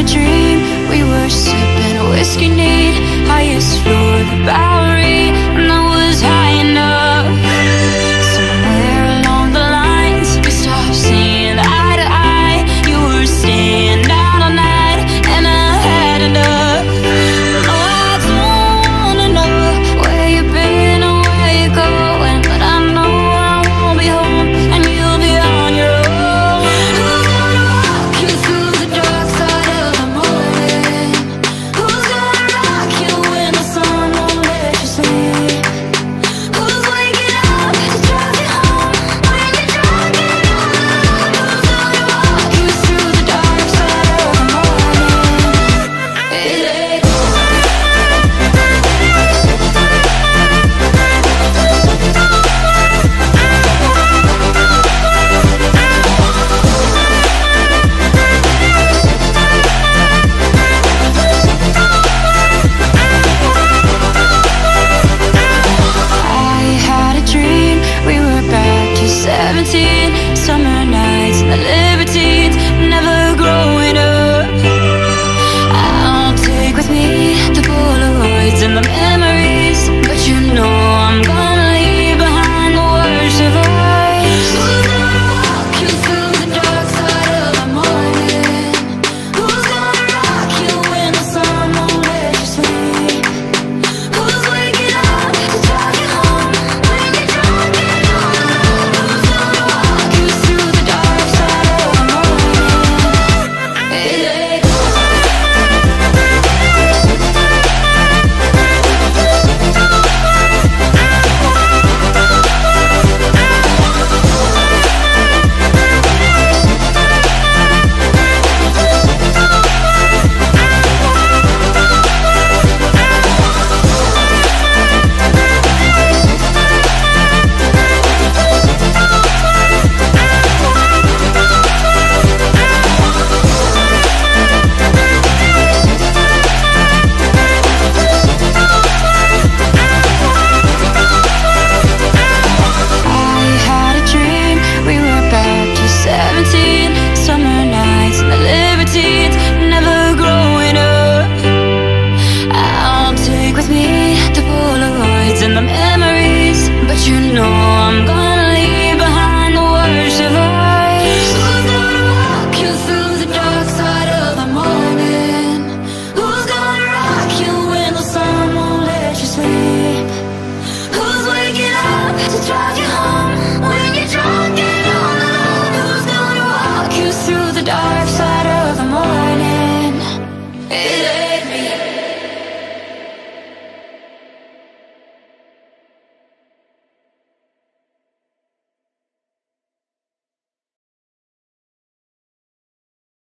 a dream. We were sipping whiskey.